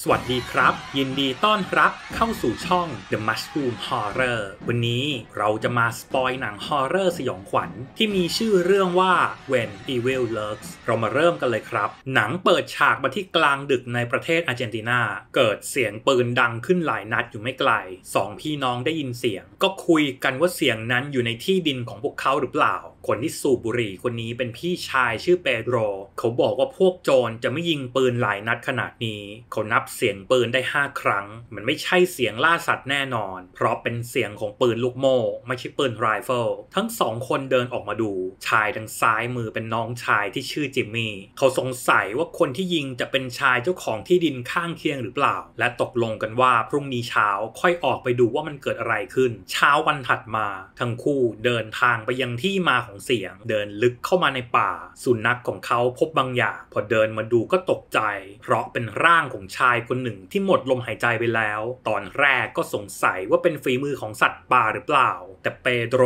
สวัสดีครับยินดีต้อนรับเข้าสู่ช่อง The Mushroom Horror วันนี้เราจะมาสปอยหนังฮอร์เรอร์สยองขวัญที่มีชื่อเรื่องว่า When Evil Lurks เรามาเริ่มกันเลยครับหนังเปิดฉากมาที่กลางดึกในประเทศอาร์เจนตินาเกิดเสียงปืนดังขึ้นหลายนัดอยู่ไม่ไกลสองพี่น้องได้ยินเสียงก็คุยกันว่าเสียงนั้นอยู่ในที่ดินของพวกเขาหรือเปล่าคนที่สูบบุหรี่คนนี้เป็นพี่ชายชื่อเปโดรเขาบอกว่าพวกโจรจะไม่ยิงปืนหลายนัดขนาดนี้เขานับเสียงปืนได้5ครั้งมันไม่ใช่เสียงล่าสัตว์แน่นอนเพราะเป็นเสียงของปืนลูกโม่ไม่ใช่ปืนไรเฟิลทั้งสองคนเดินออกมาดูชายทางซ้ายมือเป็นน้องชายที่ชื่อจิมมี่เขาสงสัยว่าคนที่ยิงจะเป็นชายเจ้าของที่ดินข้างเคียงหรือเปล่าและตกลงกันว่าพรุ่งนี้เช้าค่อยออกไปดูว่ามันเกิดอะไรขึ้นเช้าวันถัดมาทั้งคู่เดินทางไปยังที่มาของเสียงเดินลึกเข้ามาในป่าสุนัขของเขาพบบางอย่างพอเดินมาดูก็ตกใจเพราะเป็นร่างของชายคนหนึ่งที่หมดลมหายใจไปแล้วตอนแรกก็สงสัยว่าเป็นฝีมือของสัตว์ป่าหรือเปล่าแต่เปโดร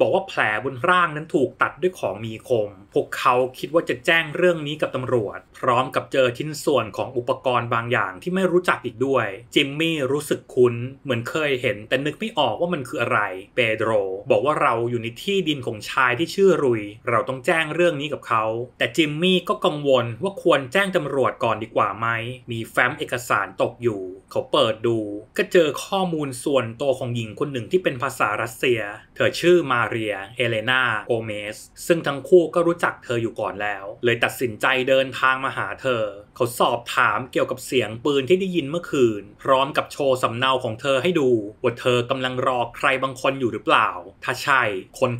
บอกว่าแผลบนร่างนั้นถูกตัดด้วยของมีคมพวกเขาคิดว่าจะแจ้งเรื่องนี้กับตำรวจพร้อมกับเจอชิ้นส่วนของอุปกรณ์บางอย่างที่ไม่รู้จักอีกด้วยจิมมี่รู้สึกคุ้นเหมือนเคยเห็นแต่นึกไม่ออกว่ามันคืออะไรเปโดรบอกว่าเราอยู่ในที่ดินของชายที่ชื่อรุยเราต้องแจ้งเรื่องนี้กับเขาแต่จิมมี่ก็กังวลว่าควรแจ้งตำรวจก่อนดีกว่าไหมมีแฟ้มเอกสารตกอยู่เขาเปิดดูก็เจอข้อมูลส่วนตัวของหญิงคนหนึ่งที่เป็นภาษารัสเซียเธอชื่อมาเรียเอเลนาโกเมสซึ่งทั้งคู่ก็รู้จักเธออยู่ก่อนแล้วเลยตัดสินใจเดินทางมาหาเธอเขาสอบถามเกี่ยวกับเสียงปืนที่ได้ยินเมื่อคืนพร้อมกับโชว์สำเนาของเธอให้ดูว่าเธอกำลังรอใครบางคนอยู่หรือเปล่าถ้าใช่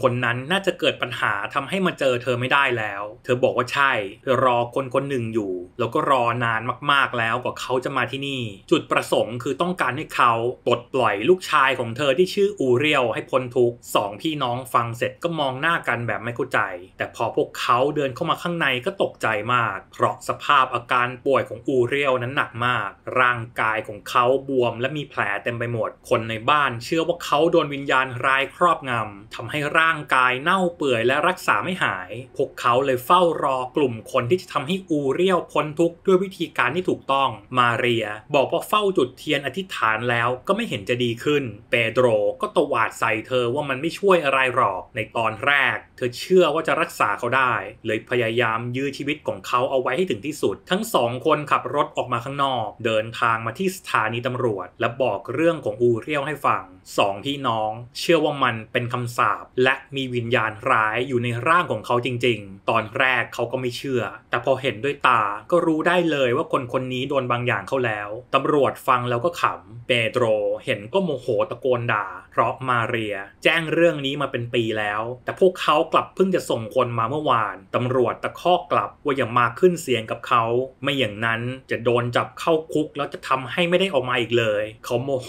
คนนั้นน่าจะเกิดปัญหาทำให้มาเจอเธอไม่ได้แล้วเธอบอกว่าใช่รอคนหนึ่งอยู่แล้วก็รอนานมากๆแล้วกว่าเขาจะมาที่นี่จุดประสงค์คือต้องการให้เขาปลดปล่อยลูกชายของเธอที่ชื่ออูเรียลให้พ้นทุกข์สองพี่น้องฟังเสร็จก็มองหน้ากันแบบไม่เข้าใจแต่พอพวกเขาเดินเข้ามาข้างในก็ตกใจมากเพราะสภาพอาการป่วยของอูเรียลนั้นหนักมากร่างกายของเขาบวมและมีแผลเต็มไปหมดคนในบ้านเชื่อว่าเขาโดนวิญญาณร้ายครอบงำทำให้ร่างกายเน่าเปื่อยและรักษาไม่หายพวกเขาเลยเฝ้ารอกลุ่มคนที่จะทำให้อูเรียลพ้นทุกข์ด้วยวิธีการที่ถูกต้องมาเรียบอกว่าเฝ้าจุดเทียนอธิษฐานแล้วก็ไม่เห็นจะดีขึ้นเปโดรก็ตวาดใส่เธอว่ามันไม่ช่วยอะไรหรอกในตอนแรกเธอเชื่อว่าจะรักษาเขาได้เลยพยายามยื้อชีวิตของเขาเอาไว้ให้ถึงที่สุดทั้งสองคนขับรถออกมาข้างนอกเดินทางมาที่สถานีตำรวจและบอกเรื่องของอูเรียลให้ฟังสองพี่น้องเชื่อว่ามันเป็นคำสาปและมีวิญญาณร้ายอยู่ในร่างของเขาจริงๆตอนแรกเขาก็ไม่เชื่อแต่พอเห็นด้วยตาก็รู้ได้เลยว่าคนนี้โดนบางอย่างเข้าแล้วตำรวจฟังแล้วก็ขำเปโดรเห็นก็โมโหตะโกนด่าเพราะมาเรียแจ้งเรื่องนี้มาเป็นปีแล้วแต่พวกเขากลับเพิ่งจะส่งคนมาเมื่อวานตำรวจตะคอกกลับว่าอย่ามาขึ้นเสียงกับเขาไม่อย่างนั้นจะโดนจับเข้าคุกแล้วจะทำให้ไม่ได้ออกมาอีกเลยเขาโมโห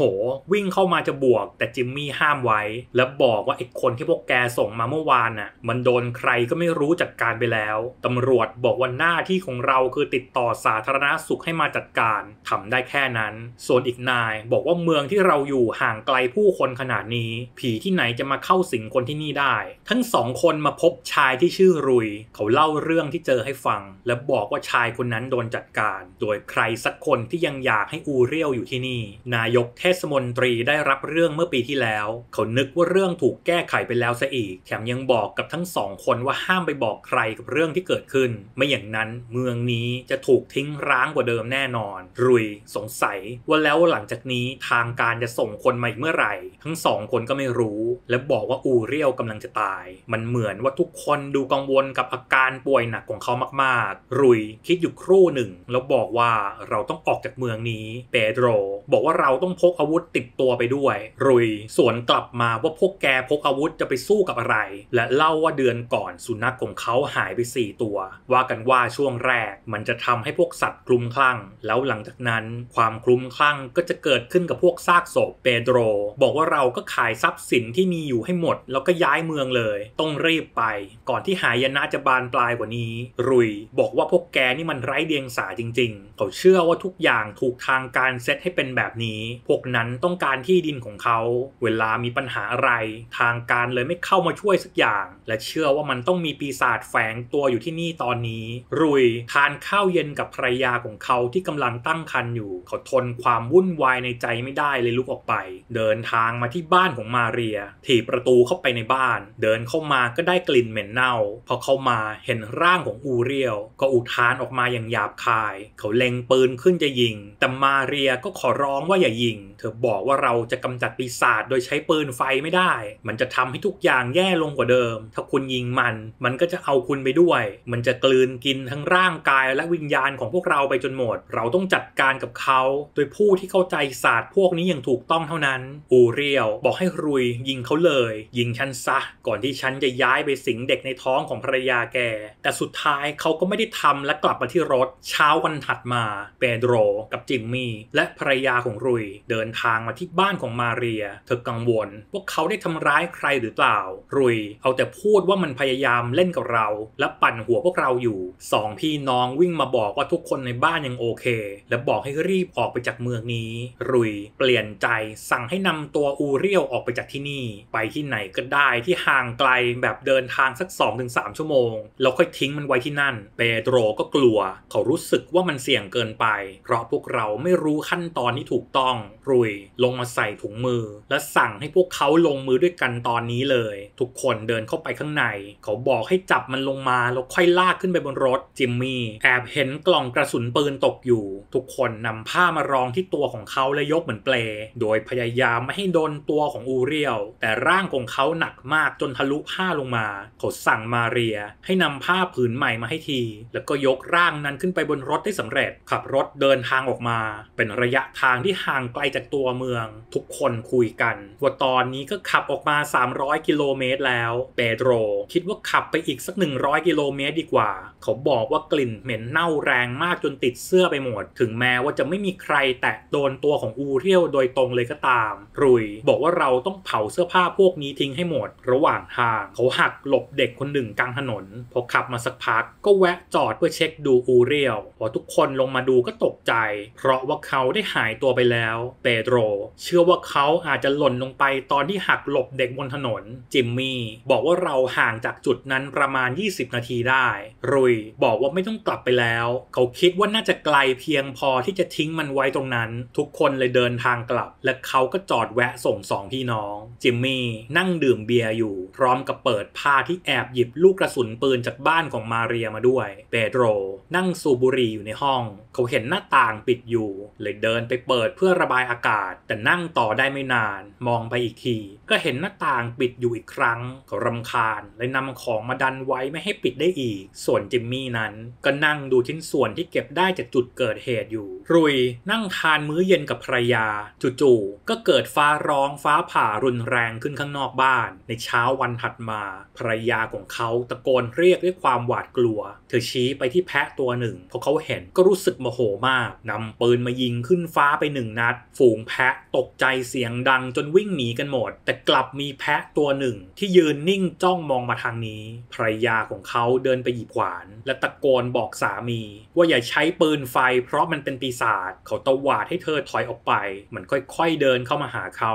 วิ่งเข้ามาจะบวกแต่จิมมี่ห้ามไว้และบอกว่าไอ้คนที่พวกแกส่งมาเมื่อวานน่ะมันโดนใครก็ไม่รู้จัดการไปแล้วตำรวจบอกว่าหน้าที่ของเราคือติดต่อสาธารณสุขให้มาจัดการทำได้แค่นั้นส่วนอีกนายบอกว่าเมืองที่เราอยู่ห่างไกลผู้คนขนาดนี้ผีที่ไหนจะมาเข้าสิงคนที่นี่ได้ทั้งสองคนมาพบชายที่ชื่อรุยเขาเล่าเรื่องที่เจอให้ฟังและบอกว่าชายคนนั้นโดนจัดการโดยใครสักคนที่ยังอยากให้อูเรียลอยู่ที่นี่นายกเทศมนตรีได้รับเรื่องเมื่อปีที่แล้วเขานึกว่าเรื่องถูกแก้ไขไปแล้วซะอีกแถมยังบอกกับทั้งสองคนว่าห้ามไปบอกใครกับเรื่องที่เกิดขึ้นไม่อย่างนั้นเมืองนี้จะถูกทิ้งร้างกว่าเดิมแน่นอนรุยสงสัยว่าแล้วหลังจากนี้ทางการจะส่งคนมาอีกเมื่อไหร่ทั้งสองคนก็ไม่รู้และบอกว่าอูเรียลกำลังจะตายมันเหมือนว่าทุกคนดูกังวลกับอาการป่วยหนักของเขามากๆรุยคิดอยู่ครู่หนึ่งแล้วบอกว่าเราต้องออกจากเมืองนี้เปโดรบอกว่าเราต้องพกอาวุธติดตัวไปด้วยรุยสวนกลับมาว่าพวกแกพกอาวุธจะไปสู้กับอะไรและเล่าว่าเดือนก่อนสุนัขของเขาหายไป4ตัวว่ากันว่าช่วงแรกมันจะทำให้พวกสัตว์คลุมคลั่งแล้วหลังจากนั้นความคลุม มคลั่งก็จะเกิดขึ้นกับพวกซากศพเปโดรบอกว่าเราก็ขายทรัพย์สินที่มีอยู่ให้หมดแล้วก็ย้ายเมืองเลยต้องรีบไปก่อนที่หายนะจะบานปลายกว่านี้รุยบอกว่าพวกแกนี่มันไร้เดียงสาจริงๆเขาเชื่อว่าทุกอย่างถูกทางการเซตให้เป็นแบบนี้พวกนั้นต้องการที่ดินของเขาเวลามีปัญหาอะไรทางการเลยไม่เข้ามาช่วยสักอย่างและเชื่อว่ามันต้องมีปีศาจแฝงตัวอยู่ที่นี่ตอนนี้รุยทานข้าวเย็นกับภรรยาของเขาที่กำลังตั้งครรภ์อยู่เขาทนความวุ่นวายในใจไม่ได้เลยลุกออกไปเดินทางมาที่บ้านของมาเรียถีบประตูเข้าไปในบ้านเดินเข้ามาก็ได้กลิ่นเหม็นเน่าพอเข้ามาเห็นร่างของอูเรียลก็อุทานออกมาอย่างหยาบคายเขาเล็งปืนขึ้นจะยิงแต่มาเรียก็ขอร้องว่าอย่ายิงเธอบอกว่าเราจะกำจัดปีศาจโดยใช้ปืนไฟไม่ได้มันจะทำให้ทุกอย่างแย่ลงกว่าเดิมถ้าคุณยิงมันก็จะเอาคุณไปด้วยมันจะกลืนกินทั้งร่างกายและวิญญาณของพวกเราไปจนหมดเราต้องจัดการกับเขาโดยผู้ที่เข้าใจศาสตร์พวกนี้อย่างถูกต้องเท่านั้นอูเรียลบอกให้รุยยิงเขาเลยยิงฉันซะก่อนที่ฉันจะย้ายไปสิงเด็กในท้องของภรรยาแกแต่สุดท้ายเขาก็ไม่ได้ทำและกลับมาที่รถเช้าวันถัดมาเปโดรกับจิมมี่และภรรยาของรุยเดินทางมาที่บ้านของมาเรียเธอกังวลว่าเขาได้ทำร้ายใครหรือเปล่ารุยเอาแต่พูดว่ามันพยายามเล่นกับเราและปั่นหัวพวกเราอยู่สองพี่น้องวิ่งมาบอกว่าทุกคนในบ้านยังโอเคและบอกให้รีบออกไปจากเมืองนี้รุยเปลี่ยนใจสั่งให้นำตัวอูเรียลออกไปจากที่นี่ไปที่ไหนก็ได้ที่ห่างไกลแบบเดินทางสัก 2-3 ชั่วโมงแล้วค่อยทิ้งมันไว้ที่นั่นเปโดรก็กลัวเขารู้สึกว่ามันเสี่ยงเกินไปเพราะพวกเราไม่รู้ขั้นตอนที่ถูกต้องรุยลงมาใส่ถุงมือและสั่งให้พวกเขาลงมือด้วยกันตอนนี้เลยทุกคนเดินเข้าไปข้างในเขาบอกให้จับมันลงมาแล้วค่อยลากขึ้นไปบนรถจิมมี่แอบเห็นกล่องกระสุนปืนตกอยู่ทุกคนนำผ้ามารองที่ตัวของเขาและยกเหมือนเปลโดยพยายามไม่ให้โดนตัวของอูเรียลแต่ร่างของเขาหนักมากจนทะลุผ้าลงมาเขาสั่งมาเรียให้นำผ้าผืนใหม่มาให้ทีแล้วก็ยกร่างนั้นขึ้นไปบนรถได้สำเร็จขับรถเดินทางออกมาเป็นระยะทางที่ห่างไกลจากตัวเมืองทุกคนคุยกันว่าตอนนี้ก็ขับออกมา300กิโลเมตรแล้วเปโดรคิดว่าขับไปอีกสัก100กิโลเมตรดีกว่าเขาบอกว่ากลิ่นเหม็นเน่าแรงมากจนติดเสื้อไปหมดถึงแม้ว่าจะไม่มีใครแตะโดนตัวของอูเรียลโดยตรงเลยก็ตามรุยบอกว่าเราต้องเผาเสื้อผ้าพวกนี้ทิ้งให้หมดระหว่างทางเขาหักหลบเด็กคนหนึ่งกลางถนนพอขับมาสักพักก็แวะจอดเพื่อเช็คดูอูเรียลพอทุกคนลงมาดูก็ตกใจเพราะว่าเขาได้หายตัวไปแล้วเปโดรเชื่อว่าเขาอาจจะหล่นลงไปตอนที่หักหลบเด็กบนถนนจิมมี่บอกว่าเราห่างจากจุดนั้นประมาณ20นาทีได้รุยบอกว่าไม่ต้องกลับไปแล้วเขาคิดว่าน่าจะไกลเพียงพอที่จะทิ้งมันไว้ตรงนั้นทุกคนเลยเดินทางกลับและเขาก็จอดแวะส่งสองพี่น้องจิมมี่นั่งดื่มเบียร์อยู่พร้อมกับเปิดผ้าที่แอบหยิบลูกกระสุนปืนจากบ้านของมาเรียมาด้วยเปโดรนั่งสูบบุหรี่อยู่ในห้องเขาเห็นหน้าต่างปิดอยู่เลยเดินไปเปิดเพื่อระบายอากาศแต่นั่งต่อได้ไม่นานมองไปอีกทีก็เห็นหน้าต่างปิดอยู่อีกครั้งเขารำคาญเลยนำของมาดันไว้ไม่ให้ปิดได้อีกส่วนจิมมี่นั้นก็นั่งดูชิ้นส่วนที่เก็บได้จากจุดเกิดเหตุอยู่รุยนั่งทานมื้อเย็นกับภรรยาจู่ๆก็เกิดฟ้าร้องฟ้าผ่ารุนแรงขึ้นข้างนอกบ้านในเช้าวันถัดมาภรรยาของเขาตะโกนเรียกด้วยความหวาดกลัวเธอชี้ไปที่แพะตัวหนึ่งพอเขาเห็นก็รู้สึกโมโหมากนำปืนมายิงขึ้นฟ้าไป1นัดฝูงแพะตกใจเสียงดังจนวิ่งหนีกันหมดแต่กลับมีแพะตัวหนึ่งที่ยืนนิ่งจ้องมองมาทางนี้ภรรยาของเขาเดินไปหยิบขวานและตะโกนบอกสามีว่าอย่าใช้ปืนไฟเพราะมันเป็นปีศาจเขาตวาดให้เธอถอยออกไปมันค่อยๆเดินเข้ามาหาเขา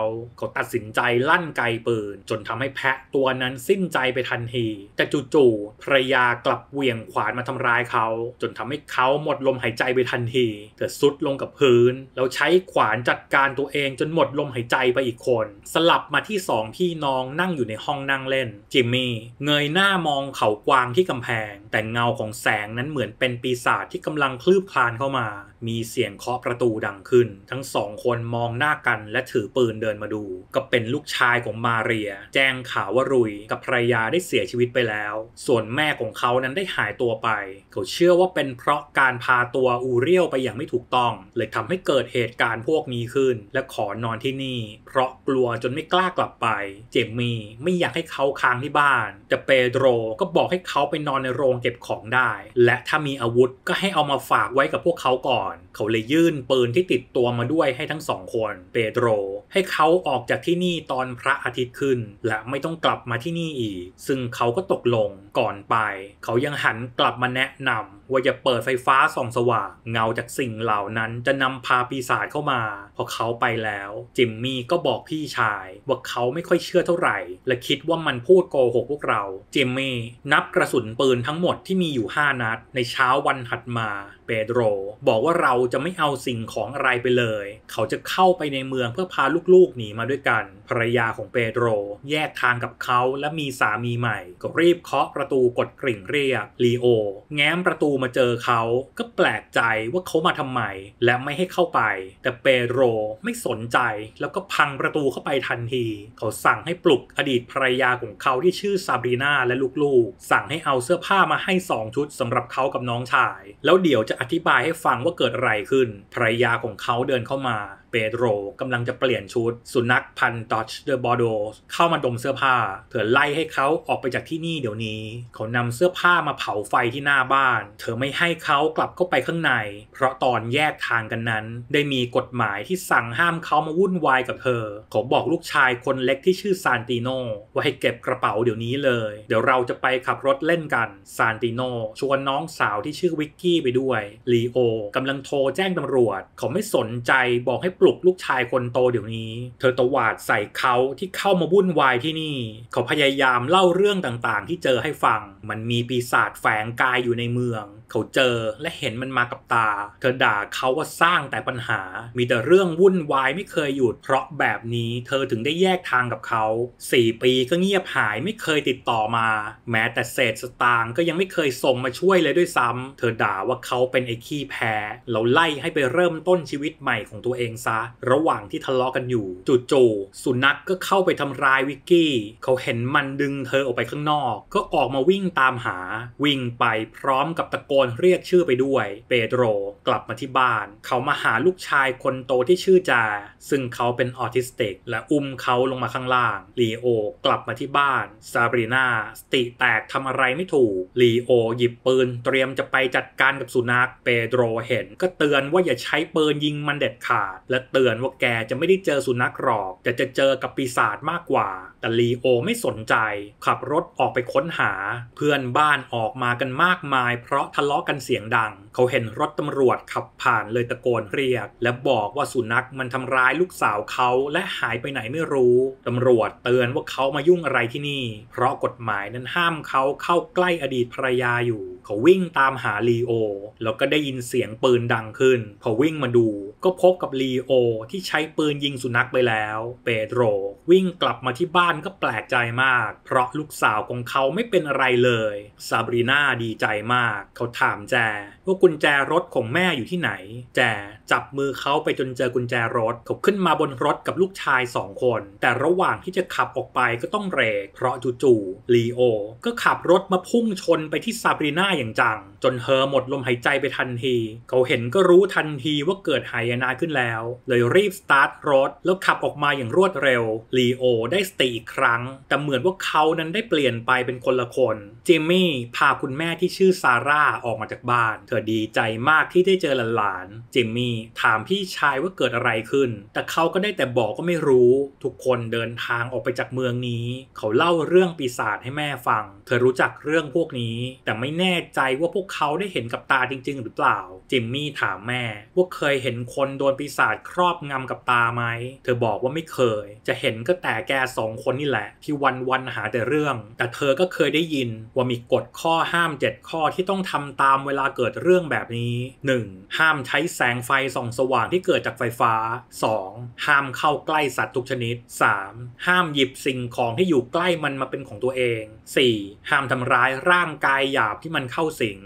ตัดสินใจลั่นไกปืนจนทำให้แพะตัวนั้นสิ้นใจไปทันทีแต่จู่ๆภรรยากลับเหวี่ยงขวานมาทำร้ายเขาจนทำให้เขาหมดลมหายใจไปทันทีเธอซุดลงกับพื้นแล้วใช้ขวานจัดการตัวเองจนหมดลมหายใจไปอีกคนสลับมาที่สองพี่น้องนั่งอยู่ในห้องนั่งเล่นจิมมี่เงยหน้ามองเขากวางที่กำแพงแต่เงาของแสงนั้นเหมือนเป็นปีศาจที่กำลังคลืบคลานเข้ามามีเสียงเคาะประตูดังขึ้นทั้งสองคนมองหน้ากันและถือปืนเดินมาดูก็เป็นลูกชายของมาเรียแจ้งข่าวว่ารุยกับภรรยาได้เสียชีวิตไปแล้วส่วนแม่ของเขานั้นได้หายตัวไปเขาเชื่อว่าเป็นเพราะการพาตัวอูเรียลไปอย่างไม่ถูกต้องเลยทำให้เกิดเหตุการณ์พวกนี้ขึ้นและขอนอนที่นี่เพราะกลัวจนไม่กล้ากลับไปเจมี่ไม่อยากให้เขาค้างที่บ้านแต่เปโดรก็บอกให้เขาไปนอนในโรงเก็บของได้และถ้ามีอาวุธก็ให้เอามาฝากไว้กับพวกเขาก่อน อนเขาเลยยื่นปืนที่ติดตัวมาด้วยให้ทั้งสองคนเปโตรให้เขาออกจากที่นี่ตอนพระอาทิตย์ขึ้นและไม่ต้องกลับมาที่นี่อีกซึ่งเขาก็ตกลงก่อนไปเขายังหันกลับมาแนะนำว่าอย่าเปิดไฟฟ้าส่องสว่างเงาจากสิ่งเหล่านั้นจะนำพาปีศาจเข้ามาพอเขาไปแล้วจิมมี่ก็บอกพี่ชายว่าเขาไม่ค่อยเชื่อเท่าไหร่และคิดว่ามันพูดโกหกพวกเราจิมมี่นับกระสุนปืนทั้งหมดที่มีอยู่5นัดในเช้าวันถัดมาเปโตรบอกว่าเราจะไม่เอาสิ่งของอะไรไปเลยเขาจะเข้าไปในเมืองเพื่อพาลูกๆหนีมาด้วยกันภรรยาของเปโตรแยกทางกับเขาและมีสามีใหม่ก็รีบเคาะประตูกดกริ่งเรียกลีโอแง้มประตูมาเจอเขาก็แปลกใจว่าเขามาทำไมและไม่ให้เข้าไปแต่เปโตรไม่สนใจแล้วก็พังประตูเข้าไปทันทีเขาสั่งให้ปลุกอดีตภรรยาของเขาที่ชื่อซาบรีนาและลูกๆสั่งให้เอาเสื้อผ้ามาให้2ชุดสำหรับเขากับน้องชายแล้วเดี๋ยวจะอธิบายให้ฟังว่าเกิดอะไรขึ้นภรรยาของเขาเดินเข้ามาเปโตรกำลังจะเปลี่ยนชุดสุนัขพันธุ์ดอตช์เดอะบอร์โดเข้ามาดมเสื้อผ้าเพื่อไล่ให้เขาออกไปจากที่นี่เดี๋ยวนี้เขานำเสื้อผ้ามาเผาไฟที่หน้าบ้านเธอไม่ให้เขากลับเข้าไปข้างในเพราะตอนแยกทางกันนั้นได้มีกฎหมายที่สั่งห้ามเขามาวุ่นวายกับเธอเขาบอกลูกชายคนเล็กที่ชื่อซานติโนว่าให้เก็บกระเป๋าเดี๋ยวนี้เลยเดี๋ยวเราจะไปขับรถเล่นกันซานติโนชวนน้องสาวที่ชื่อวิกกี้ไปด้วยลีโอกำลังโทรแจ้งตำรวจเขาไม่สนใจบอกให้ปลุกลูกชายคนโตเดี๋ยวนี้เธอตวาดใส่เขาที่เข้ามาวุ่นวายที่นี่เขาพยายามเล่าเรื่องต่างๆที่เจอให้ฟังมันมีปีศาจแฝงกายอยู่ในเมืองเขาเจอและเห็นมันมากับตาเธอด่าเขาว่าสร้างแต่ปัญหามีแต่เรื่องวุ่นวายไม่เคยหยุดเพราะแบบนี้เธอถึงได้แยกทางกับเขา4 ปีก็เงียบหายไม่เคยติดต่อมาแม้แต่เศษสตางค์ก็ยังไม่เคยส่งมาช่วยเลยด้วยซ้ำเธอด่าว่าเขาเป็นไอ้ขี้แพ้เราไล่ให้ไปเริ่มต้นชีวิตใหม่ของตัวเองซะระหว่างที่ทะเลาะกันอยู่จู่ๆสุนัขก็เข้าไปทำร้ายวิกกี้เขาเห็นมันดึงเธอออกไปข้างนอกก็ออกมาวิ่งตามหาวิ่งไปพร้อมกับตะโกนเรียกชื่อไปด้วยเปโตรกลับมาที่บ้านเขามาหาลูกชายคนโตที่ชื่อจาซึ่งเขาเป็นออทิสติกและอุ้มเขาลงมาข้างล่างลีโอกลับมาที่บ้านซาบรีนาสติแตกทำอะไรไม่ถูกลีโอหยิบปืนเตรียมจะไปจัดการกับสุนัขเปโตรเห็นก็เตือนว่าอย่าใช้ปืนยิงมันเด็ดขาดและเตือนว่าแกจะไม่ได้เจอสุนัขหรอกแต่จะเจอกับปีศาจมากกว่าแต่ลีโอไม่สนใจขับรถออกไปค้นหาเพื่อนบ้านออกมากันมากมายเพราะทะเลาะกันเสียงดังเขาเห็นรถตำรวจขับผ่านเลยตะโกนเรียกและบอกว่าสุนัขมันทำร้ายลูกสาวเขาและหายไปไหนไม่รู้ตำรวจเตือนว่าเขามายุ่งอะไรที่นี่เพราะกฎหมายนั้นห้ามเขาเข้าใกล้อดีตภรรยาอยู่เขาวิ่งตามหาลีโอแล้วก็ได้ยินเสียงปืนดังขึ้นพอวิ่งมาดูก็พบกับลีโอที่ใช้ปืนยิงสุนัขไปแล้วเปโตรวิ่งกลับมาที่บ้านก็แปลกใจมากเพราะลูกสาวของเขาไม่เป็นอะไรเลยซาบรีนาดีใจมากเขาถามแจว่ากุญแจรถของแม่อยู่ที่ไหนแจจับมือเขาไปจนเจอกุญแจรถเขาขึ้นมาบนรถกับลูกชาย2คนแต่ระหว่างที่จะขับออกไปก็ต้องเบรกเพราะจู่ๆลีโอก็ขับรถมาพุ่งชนไปที่ซาบรีนาอย่างจังจนเธอหมดลมหายใจไปทันทีเขาเห็นก็รู้ทันทีว่าเกิดหายนะขึ้นแล้วเลยรีบสตาร์ทรถแล้วขับออกมาอย่างรวดเร็วลีโอได้สติอีกครั้งแต่เหมือนว่าเขานั้นได้เปลี่ยนไปเป็นคนละคนจิมมี่พาคุณแม่ที่ชื่อซาร่าออกมาจากบ้านเธอดีใจมากที่ได้เจอหลานๆจิมมี่ถามพี่ชายว่าเกิดอะไรขึ้นแต่เขาก็ได้แต่บอกก็ไม่รู้ทุกคนเดินทางออกไปจากเมืองนี้เขาเล่าเรื่องปีศาจให้แม่ฟังเธอรู้จักเรื่องพวกนี้แต่ไม่แน่ใจว่าพวกเขาได้เห็นกับตาจริงๆหรือเปล่าจิมมี่ถามแม่ว่าเคยเห็นคนโดนปีศาจครอบงำกับตาไหมเธอบอกว่าไม่เคยจะเห็นก็แต่แก2คนนี่แหละที่วันๆหาแต่เรื่องแต่เธอก็เคยได้ยินว่ามีกฎข้อห้าม7ข้อที่ต้องทำตามเวลาเกิดเรื่องแบบนี้ 1. ห้ามใช้แสงไฟส่องสว่างที่เกิดจากไฟฟ้า 2. ห้ามเข้าใกล้สัตว์ทุกชนิด 3. ห้ามหยิบสิ่งของที่อยู่ใกล้มันมาเป็นของตัวเอง 4. ห้ามทำร้ายร่างกายหยาบที่มันเข้าสิง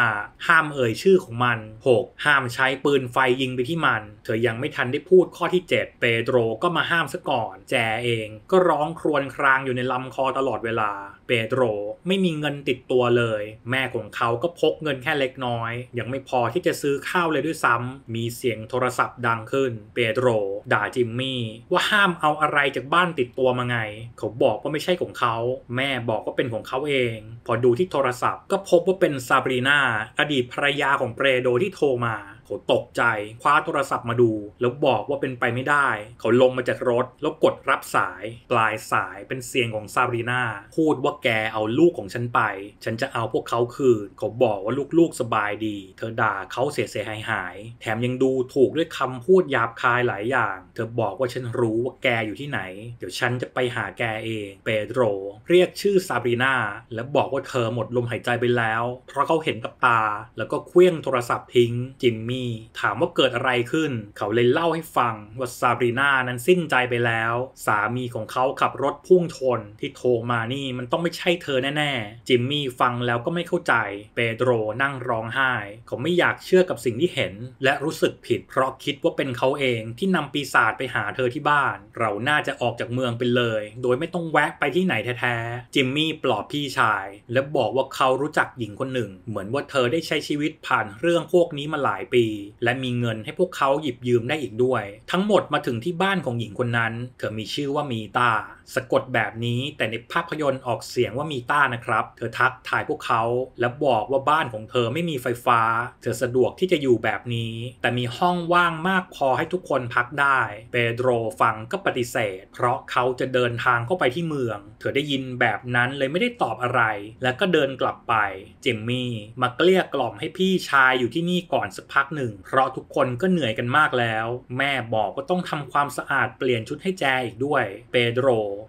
5. ห้ามเอ่ยชื่อของมัน 6. ห้ามใช้ปืนไฟยิงไปที่มันเธอยังไม่ทันได้พูดข้อที่7เปโตรก็มาห้ามซะก่อนแจเองก็ร้องครวญครางอยู่ในลำคอตลอดเวลาเปโตรไม่มีเงินติดตัวเลยแม่ของเขาก็พกเงินแค่เล็กน้อยยังไม่พอที่จะซื้อข้าวเลยด้วยซ้ำมีเสียงโทรศัพท์ดังขึ้นเปโตรด่าจิมมี่ว่าห้ามเอาอะไรจากบ้านติดตัวมาไงเขาบอกว่าไม่ใช่ของเขาแม่บอกว่าเป็นของเขาเองพอดูที่โทรศัพท์ก็พบว่าเป็นซาบรีนาอดีตภรรยาของเปโตรที่โทรมา เขาตกใจคว้าโทรศัพท์มาดูแล้วบอกว่าเป็นไปไม่ได้เขาลงมาจากรถแล้วกดรับสายปลายสายเป็นเสียงของซารีนาพูดว่าแกเอาลูกของฉันไปฉันจะเอาพวกเขาคืนเขาบอกว่าลูกๆสบายดีเธอด่าเขาเสียหายแถมยังดูถูกด้วยคำพูดหยาบคายหลายอย่างเธอบอกว่าฉันรู้ว่าแกอยู่ที่ไหนเดี๋ยวฉันจะไปหาแกเองเปโดรเรียกชื่อซารีนาและบอกว่าเธอหมดลมหายใจไปแล้วเพราะเขาเห็นกับตาแล้วก็เคลื่อนโทรศัพท์ทิ้งจิมมี่ถามว่าเกิดอะไรขึ้นเขาเลยเล่าให้ฟังว่าซารีนานั้นสิ้นใจไปแล้วสามีของเขาขับรถพุ่งชนที่โทรมานี่มันต้องไม่ใช่เธอแน่ๆจิมมี่ฟังแล้วก็ไม่เข้าใจเปโดรนั่งร้องไห้เขาไม่อยากเชื่อกับสิ่งที่เห็นและรู้สึกผิดเพราะคิดว่าเป็นเขาเองที่นำปีศาจไปหาเธอที่บ้านเราน่าจะออกจากเมืองไปเลยโดยไม่ต้องแวะไปที่ไหนแท้ๆจิมมี่ปลอบพี่ชายและบอกว่าเขารู้จักหญิงคนหนึ่งเหมือนว่าเธอได้ใช้ชีวิตผ่านเรื่องพวกนี้มาหลายปีและมีเงินให้พวกเขาหยิบยืมได้อีกด้วยทั้งหมดมาถึงที่บ้านของหญิงคนนั้นเธอมีชื่อว่ามีตาสะกดแบบนี้แต่ในภาพยนตร์ออกเสียงว่ามีต้านะครับเธอทักทายพวกเขาและบอกว่าบ้านของเธอไม่มีไฟฟ้าเธอสะดวกที่จะอยู่แบบนี้แต่มีห้องว่างมากพอให้ทุกคนพักได้เปโดรฟังก็ปฏิเสธเพราะเขาจะเดินทางเข้าไปที่เมืองเธอได้ยินแบบนั้นเลยไม่ได้ตอบอะไรแล้วก็เดินกลับไปจิมมี่มาเกลี้ยกล่อมให้พี่ชายอยู่ที่นี่ก่อนสักพักหนึ่งเพราะทุกคนก็เหนื่อยกันมากแล้วแม่บอกว่าต้องทำความสะอาดเปลี่ยนชุดให้แจอีกด้วยเปโดร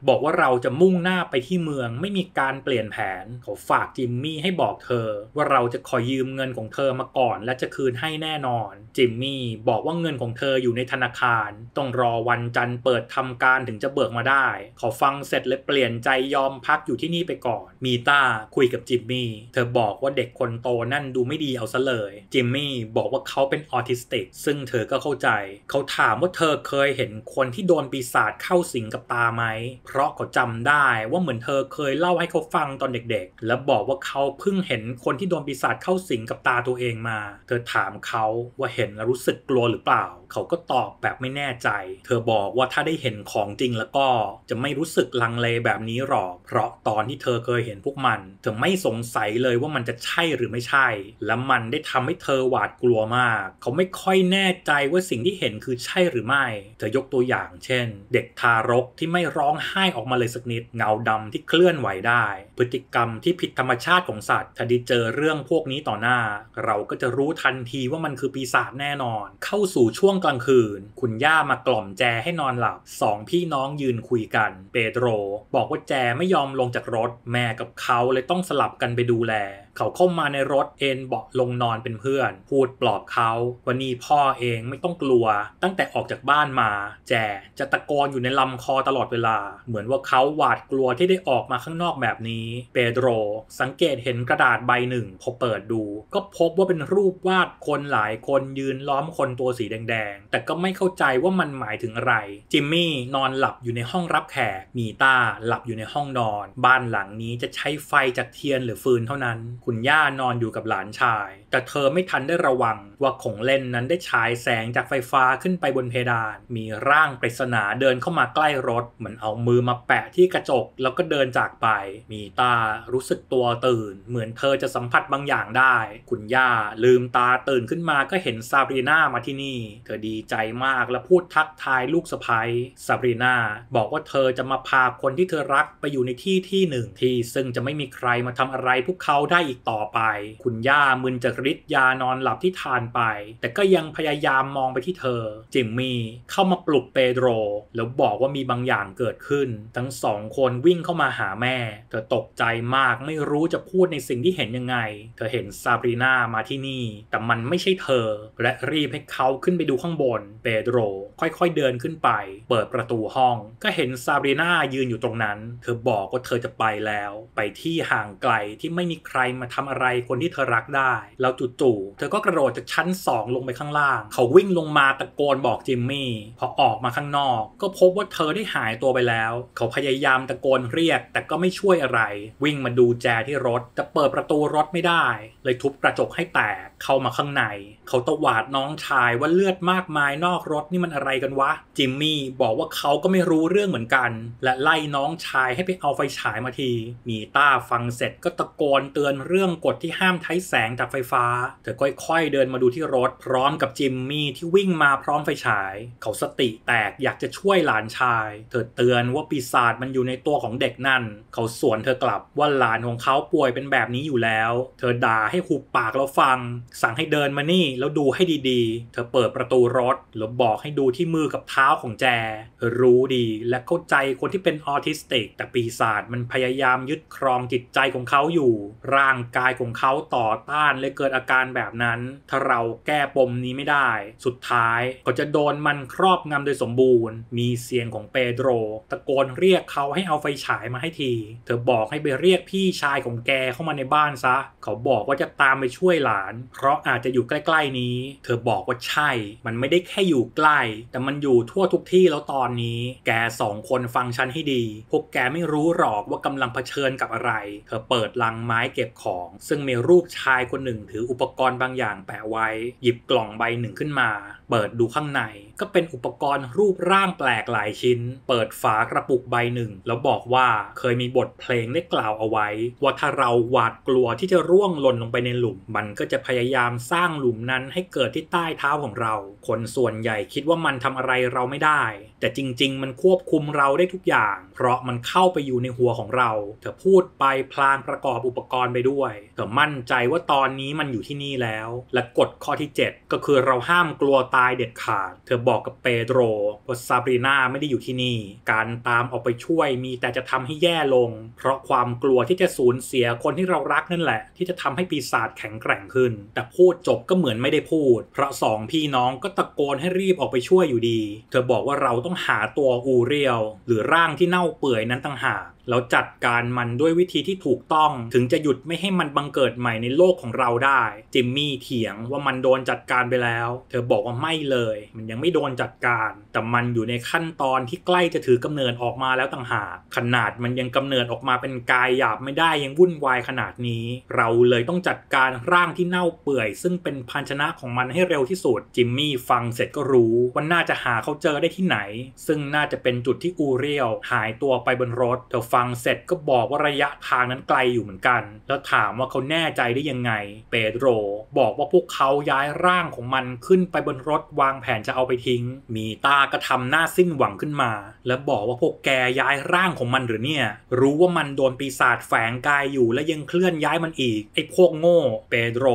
บอกว่าเราจะมุ่งหน้าไปที่เมืองไม่มีการเปลี่ยนแผนเขาฝากจิมมี่ให้บอกเธอว่าเราจะขอยืมเงินของเธอมาก่อนและจะคืนให้แน่นอนจิมมี่บอกว่าเงินของเธออยู่ในธนาคารต้องรอวันจันทร์เปิดทำการถึงจะเบิกมาได้เขาฟังเสร็จเลยเปลี่ยนใจยอมพักอยู่ที่นี่ไปก่อนมีต้าคุยกับจิมมี่เธอบอกว่าเด็กคนโตนั่นดูไม่ดีเอาซะเลยจิมมี่บอกว่าเขาเป็นออทิสติกซึ่งเธอก็เข้าใจเขาถามว่าเธอเคยเห็นคนที่โดนปีศาจเข้าสิงกับตาไหมเพราะเขาจำได้ว่าเหมือนเธอเคยเล่าให้เขาฟังตอนเด็กๆและบอกว่าเขาเพิ่งเห็นคนที่โดนปีศาจเข้าสิงกับตาตัวเองมาเธอถามเขาว่าเห็นแล้วรู้สึกกลัวหรือเปล่าเขาก็ตอบแบบไม่แน่ใจเธอบอกว่าถ้าได้เห็นของจริงแล้วก็จะไม่รู้สึกลังเลแบบนี้หรอกเพราะตอนที่เธอเคยเห็นพวกมันเธอไม่สงสัยเลยว่ามันจะใช่หรือไม่ใช่และมันได้ทำให้เธอหวาดกลัวมากเขาไม่ค่อยแน่ใจว่าสิ่งที่เห็นคือใช่หรือไม่เธอยกตัวอย่างเช่นเด็กทารกที่ไม่ร้องไห้ออกมาเลยสักนิดเงาดำที่เคลื่อนไหวได้พฤติกรรมที่ผิดธรรมชาติของสัตว์ถ้าได้เจอเรื่องพวกนี้ต่อหน้าเราก็จะรู้ทันทีว่ามันคือปีศาจแน่นอนเข้าสู่ช่วงกลางคืนคุณย่ามากล่อมแจให้นอนหลับสองพี่น้องยืนคุยกันเปโดรบอกว่าแจไม่ยอมลงจากรถแม่กับเขาเลยต้องสลับกันไปดูแลเขาเข้ามาในรถเอนเบาะลงนอนเป็นเพื่อนพูดปลอบเขาว่านี่พ่อเองไม่ต้องกลัวตั้งแต่ออกจากบ้านมาแจจะตะโกนอยู่ในลำคอตลอดเวลาเหมือนว่าเขาหวาดกลัวที่ได้ออกมาข้างนอกแบบนี้เปโดรสังเกตเห็นกระดาษใบหนึ่งพอเปิดดูก็พบว่าเป็นรูปวาดคนหลายคนยืนล้อมคนตัวสีแดงๆแต่ก็ไม่เข้าใจว่ามันหมายถึงอะไรจิมมี่นอนหลับอยู่ในห้องรับแขกมีต้าหลับอยู่ในห้องนอนบ้านหลังนี้จะใช้ไฟจากเทียนหรือฟืนเท่านั้นคุณย่านอนอยู่กับหลานชายแต่เธอไม่ทันได้ระวังว่าของเล่นนั้นได้ฉายแสงจากไฟฟ้าขึ้นไปบนเพดานมีร่างปริศนาเดินเข้ามาใกล้รถเหมือนเอามือมาแปะที่กระจกแล้วก็เดินจากไปมีตารู้สึกตัวตื่นเหมือนเธอจะสัมผัสบางอย่างได้คุณย่าลืมตาตื่นขึ้นมาก็เห็นซาบรีนามาที่นี่เธอดีใจมากและพูดทักทายลูกสะใภ้ซาบรีนาบอกว่าเธอจะมาพาคนที่เธอรักไปอยู่ในที่หนึ่งที่ซึ่งจะไม่มีใครมาทำอะไรพวกเขาได้อีกต่อไปคุณย่ามึนจากฤทธิ์ยานอนหลับที่ทานไปแต่ก็ยังพยายามมองไปที่เธอจิมมี่เข้ามาปลุกเปโดรแล้วบอกว่ามีบางอย่างเกิดขึ้นทั้งสองคนวิ่งเข้ามาหาแม่เธอตกใจมากไม่รู้จะพูดในสิ่งที่เห็นยังไงเธอเห็นซาบรีนามาที่นี่แต่มันไม่ใช่เธอและรีบให้เขาขึ้นไปดูข้างบนเปโดรค่อยๆเดินขึ้นไปเปิดประตูห้องก็เห็นซาบรีนายืนอยู่ตรงนั้นเธอบอกว่าเธอจะไปแล้วไปที่ห่างไกลที่ไม่มีใครมาทำอะไรคนที่เธอรักได้แล้วจู่ๆเธอก็กระโดดจากชั้น2ลงไปข้างล่างเขาวิ่งลงมาตะโกนบอกจิมมี่พอออกมาข้างนอกก็พบว่าเธอได้หายตัวไปแล้วเขาพยายามตะโกนเรียกแต่ก็ไม่ช่วยอะไรวิ่งมาดูแจที่รถแต่เปิดประตูรถไม่ได้เลยทุบกระจกให้แตกเข้ามาข้างในเขาตวาดน้องชายว่าเลือดมากมายนอกรถนี่มันอะไรกันวะจิมมี่บอกว่าเขาก็ไม่รู้เรื่องเหมือนกันและไล่น้องชายให้ไปเอาไฟฉายมาทีมีต้าฟังเสร็จก็ตะโกนเตือน เรื่องกฎที่ห้ามใช้แสงจากไฟฟ้าเธอค่อยๆเดินมาดูที่รถพร้อมกับจิมมี่ที่วิ่งมาพร้อมไฟฉายเขาสติแตกอยากจะช่วยหลานชายเธอเตือนว่าปีศาจมันอยู่ในตัวของเด็กนั่นเขาสวนเธอกลับว่าหลานของเขาป่วยเป็นแบบนี้อยู่แล้วเธอด่าให้หุบปากแล้วฟังสั่งให้เดินมานี่แล้วดูให้ดีๆเธอเปิดประตูรถแล้วบอกให้ดูที่มือกับเท้าของแจรู้ดีและเข้าใจคนที่เป็นออทิสติกแต่ปีศาจมันพยายามยึดครองจิตใจของเขาอยู่ร่างกายของเขาต่อต้านเลยเกิดอาการแบบนั้นถ้าเราแก้ปมนี้ไม่ได้สุดท้ายก็จะโดนมันครอบงำโดยสมบูรณ์มีเสียงของเปโดรตะโกนเรียกเขาให้เอาไฟฉายมาให้ทีเธอบอกให้ไปเรียกพี่ชายของแกเข้ามาในบ้านซะเขาบอกว่าจะตามไปช่วยหลานเพราะอาจจะอยู่ใกล้ๆนี้เธอบอกว่าใช่มันไม่ได้แค่อยู่ใกล้แต่มันอยู่ทั่วทุกที่แล้วตอนนี้แกสองคนฟังฉันให้ดีพวกแกไม่รู้หรอกว่ากำลังเผชิญกับอะไรเธอเปิดลังไม้เก็บของซึ่งมีรูปชายคนหนึ่งถืออุปกรณ์บางอย่างแปะไว้หยิบกล่องใบหนึ่งขึ้นมาเปิดดูข้างในก็เป็นอุปกรณ์รูปร่างแปลกหลายชิ้นเปิดฝากระปุกใบหนึ่งแล้วบอกว่าเคยมีบทเพลงได้กล่าวเอาไว้ว่าถ้าเราหวาดกลัวที่จะร่วงหล่นลงไปในหลุมมันก็จะพยายามสร้างหลุมนั้นให้เกิดที่ใต้เท้าของเราคนส่วนใหญ่คิดว่ามันทำอะไรเราไม่ได้แต่จริงๆมันควบคุมเราได้ทุกอย่างเพราะมันเข้าไปอยู่ในหัวของเราเธอพูดไปพลางประกอบอุปกรณ์ไปด้วยเธอมั่นใจว่าตอนนี้มันอยู่ที่นี่แล้วและกฎข้อที่7ก็คือเราห้ามกลัวตายเด็ดขาดเธอบอกกับเปโดรว่าซาบรีน่าไม่ได้อยู่ที่นี่การตามออกไปช่วยมีแต่จะทำให้แย่ลงเพราะความกลัวที่จะสูญเสียคนที่เรารักนั่นแหละที่จะทำให้ปีศาจแข็งแกร่งขึ้นแต่พูดจบก็เหมือนไม่ได้พูดเพราะสองพี่น้องก็ตะโกนให้รีบออกไปช่วยอยู่ดีเธอบอกว่าเราต้องหาตัวอูเรียลหรือร่างที่เน่าเปื่อยนั้นต่างหากแล้วจัดการมันด้วยวิธีที่ถูกต้องถึงจะหยุดไม่ให้มันบังเกิดใหม่ในโลกของเราได้จิมมี่เถียงว่ามันโดนจัดการไปแล้วเธอบอกว่าไม่เลยมันยังไม่โดนจัดการแต่มันอยู่ในขั้นตอนที่ใกล้จะถือกำเนิดออกมาแล้วต่างหากขนาดมันยังกำเนิดออกมาเป็นกายหยาบไม่ได้ยังวุ่นวายขนาดนี้เราเลยต้องจัดการร่างที่เน่าเปื่อยซึ่งเป็นภาชนะของมันให้เร็วที่สุดจิมมี่ฟังเสร็จก็รู้ว่าน่าจะหาเขาเจอได้ที่ไหนซึ่งน่าจะเป็นจุดที่อูเรียลหายตัวไปบนรถเธอฟังเสร็จก็บอกว่าระยะทางนั้นไกลอยู่เหมือนกันแล้วถามว่าเขาแน่ใจได้ยังไงเปโดรบอกว่าพวกเขาย้ายร่างของมันขึ้นไปบนรถวางแผนจะเอาไปทิ้งมีตาก็ทำหน้าสิ้นหวังขึ้นมาและบอกว่าพวกแกย้ายร่างของมันหรือเนี่ยรู้ว่ามันโดนปีศาจแฝงกายอยู่และยังเคลื่อนย้ายมันอีกไอ้พวกโง่เปโดร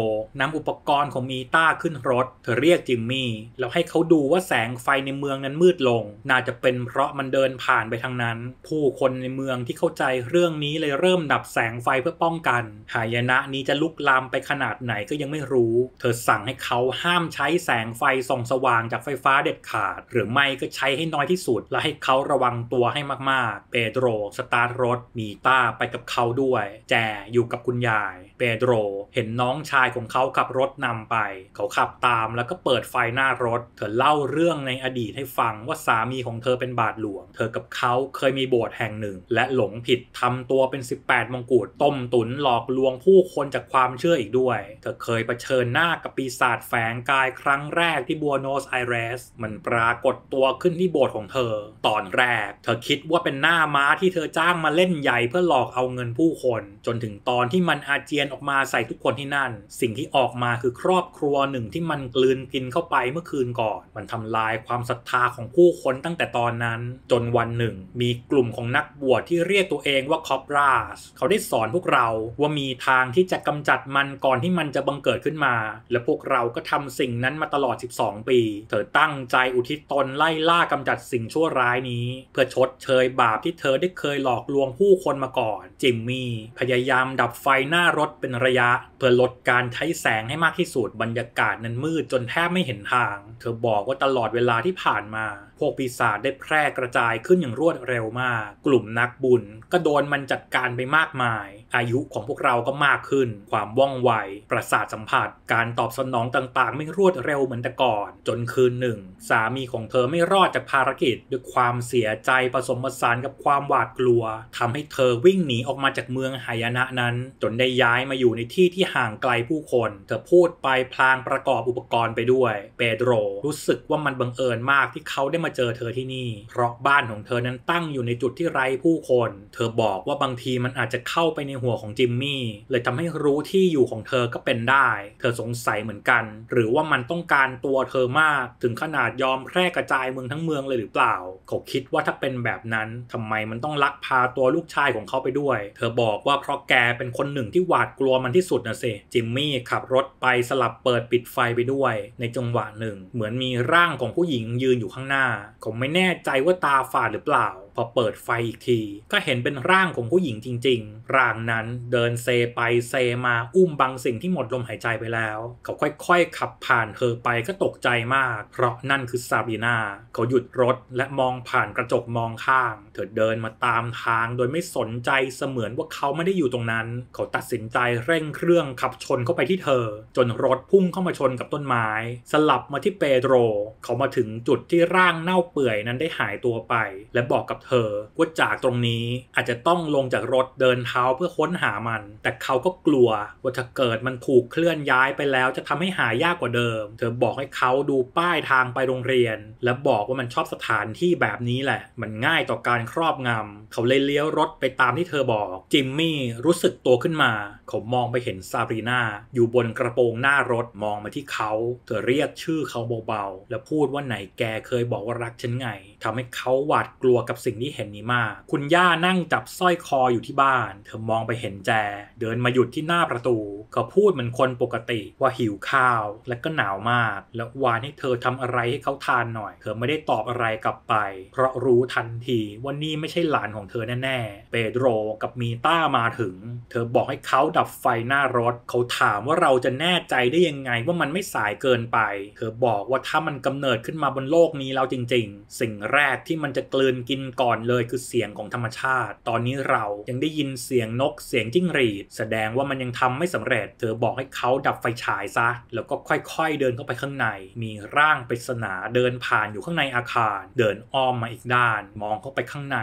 นำอุปกรณ์ของมีตาขึ้นรถเธอเรียกจิมมี่แล้วให้เขาดูว่าแสงไฟในเมืองนั้นมืดลงน่าจะเป็นเพราะมันเดินผ่านไปทางนั้นผู้คนในเมืองที่เข้าใจเรื่องนี้เลยเริ่มดับแสงไฟเพื่อป้องกันหายนะนี้จะลุกลามไปขนาดไหนก็ยังไม่รู้เธอสั่งให้เขาห้ามใช้แสงไฟส่องสว่างจากไฟฟ้าเด็ดขาดหรือไม่ก็ใช้ให้น้อยที่สุดและให้เขาระวังตัวให้มากๆเปโดรสตาร์ทรถมีต้าไปกับเขาด้วยแจอยู่กับคุณยายเปโดรเห็นน้องชายของเขาขับรถนำไปเขาขับตามแล้วก็เปิดไฟหน้ารถเธอเล่าเรื่องในอดีตให้ฟังว่าสามีของเธอเป็นบาทหลวงเธอกับเขาเคยมีโบสถ์แห่งหนึ่งและหลงผิดทำตัวเป็น18มงกุฎต้มตุ๋นหลอกลวงผู้คนจากความเชื่ออีกด้วยเธอเคยเผชิญหน้ากับปีศาจแฝงกายครั้งแรกที่บัวโนสไอเรสมันปรากฏตัวขึ้นที่โบสถ์ของเธอตอนแรกเธอคิดว่าเป็นหน้าม้าที่เธอจ้างมาเล่นใหญ่เพื่อหลอกเอาเงินผู้คนจนถึงตอนที่มันอาเจียนออกมาใส่ทุกคนที่นั่นสิ่งที่ออกมาคือครอบครัวหนึ่งที่มันกลืนกินเข้าไปเมื่อคืนก่อนมันทำลายความศรัทธาของผู้คนตั้งแต่ตอนนั้นจนวันหนึ่งมีกลุ่มของนักบวชที่เรียกตัวเองว่าคอปราสเขาได้สอนพวกเราว่ามีทางที่จะกำจัดมันก่อนที่มันจะบังเกิดขึ้นมาและพวกเราก็ทำสิ่งนั้นมาตลอด12ปีเธอตั้งใจอุทิศตนไล่ล่ากำจัดสิ่งชั่วร้ายนี้เพื่อชดเชยบาปที่เธอได้เคยหลอกลวงผู้คนมาก่อนจิมมี่พยายามดับไฟหน้ารถเป็นระยะเพื่อลดการใช้แสงให้มากที่สุดบรรยากาศนั้นมืดจนแทบไม่เห็นทางเธอบอกว่าตลอดเวลาที่ผ่านมาพวกปีศาจได้แพร่กระจายขึ้นอย่างรวดเร็วมากกลุ่มนักบุญก็โดนมันจัดการไปมากมายอายุของพวกเราก็มากขึ้นความว่องไวประสาทสัมผัสการตอบสนองต่างๆไม่รวดเร็วเหมือนแต่ก่อนจนคืนหนึ่งสามีของเธอไม่รอดจากภารกิจด้วยความเสียใจผสมผสานกับความหวาดกลัวทำให้เธอวิ่งหนีออกมาจากเมืองหายนะนั้นจนได้ย้ายมาอยู่ในที่ที่ห่างไกลผู้คนเธอพูดไปพลางประกอบอุปกรณ์ไปด้วยเปโดรรู้สึกว่ามันบังเอิญมากที่เขาได้มาเจอเธอที่นี่เพราะบ้านของเธอนั้นตั้งอยู่ในจุดที่ไร้ผู้คนเธอบอกว่าบางทีมันอาจจะเข้าไปใน หัวของจิมมี่เลยทำให้รู้ที่อยู่ของเธอก็เป็นได้เธอสงสัยเหมือนกันหรือว่ามันต้องการตัวเธอมากถึงขนาดยอมแพร่กระจายเมืองทั้งเมืองเลยหรือเปล่าเขาคิดว่าถ้าเป็นแบบนั้นทำไมมันต้องลักพาตัวลูกชายของเขาไปด้วยเธอบอกว่าเพราะแกเป็นคนหนึ่งที่หวาดกลัวมันที่สุดนะสิจิมมี่ขับรถไปสลับเปิดปิดไฟไปด้วยในจังหวะหนึ่งเหมือนมีร่างของผู้หญิงยืนอยู่ข้างหน้าเขาไม่แน่ใจว่าตาฝาดหรือเปล่าพอเปิดไฟอีกทีก็เห็นเป็นร่างของผู้หญิงจริงๆร่างนั้นเดินเซไปเซมาอุ้มบางสิ่งที่หมดลมหายใจไปแล้วเขาค่อยๆขับผ่านเธอไปก็ตกใจมากเพราะนั่นคือซาบีนาเขาหยุดรถและมองผ่านกระจกมองข้างเธอเดินมาตามทางโดยไม่สนใจเสมือนว่าเขาไม่ได้อยู่ตรงนั้นเขาตัดสินใจเร่งเครื่องขับชนเข้าไปที่เธอจนรถพุ่งเข้ามาชนกับต้นไม้สลับมาที่เปโดรเขามาถึงจุดที่ร่างเน่าเปื่อยนั้นได้หายตัวไปและบอกกับเธอว่าจากตรงนี้อาจจะต้องลงจากรถเดินเท้าเพื่อค้นหามันแต่เขาก็กลัวว่าถ้าเกิดมันถูกเคลื่อนย้ายไปแล้วจะทำให้หายากกว่าเดิมเธอบอกให้เขาดูป้ายทางไปโรงเรียนและบอกว่ามันชอบสถานที่แบบนี้แหละมันง่ายต่อการครอบงำเขาเลยเลี้ยวรถไปตามที่เธอบอกจิมมี่รู้สึกตัวขึ้นมาเขามองไปเห็นซาบรีนาอยู่บนกระโปรงหน้ารถมองมาที่เขาเธอเรียกชื่อเขาเบาๆและพูดว่าไหนแกเคยบอกว่ารักฉันไงทำให้เขาหวาดกลัวกับสิ่งที่เห็นนี้มากคุณย่านั่งจับสร้อยคออยู่ที่บ้านเธอมองไปเห็นแจเดินมาหยุดที่หน้าประตูเขาพูดเหมือนคนปกติว่าหิวข้าวและก็หนาวมากแล้ววานให้เธอทำอะไรให้เขาทานหน่อยเธอไม่ได้ตอบอะไรกลับไปเพราะรู้ทันทีว่านี่ไม่ใช่หลานของเธอแน่ๆเปโดรกับมีต้ามาถึงเธอบอกให้เขาดับไฟหน้ารถเขาถามว่าเราจะแน่ใจได้ยังไงว่ามันไม่สายเกินไปเธอบอกว่าถ้ามันกำเนิดขึ้นมาบนโลกนี้แล้วจริงๆสิ่งแรกที่มันจะกลืนกินก่อนเลยคือเสียงของธรรมชาติตอนนี้เรายังได้ยินเสียงนกเสียงจิ้งหรีดแสดงว่ามันยังทำไม่สำเร็จเธอบอกให้เขาดับไฟฉายซะแล้วก็ค่อยๆเดินเข้าไปข้างในมีร่างปริศนาเดินผ่านอยู่ข้างในอาคารเดินอ้อมมาอีกด้านมองเข้าไปข้างใน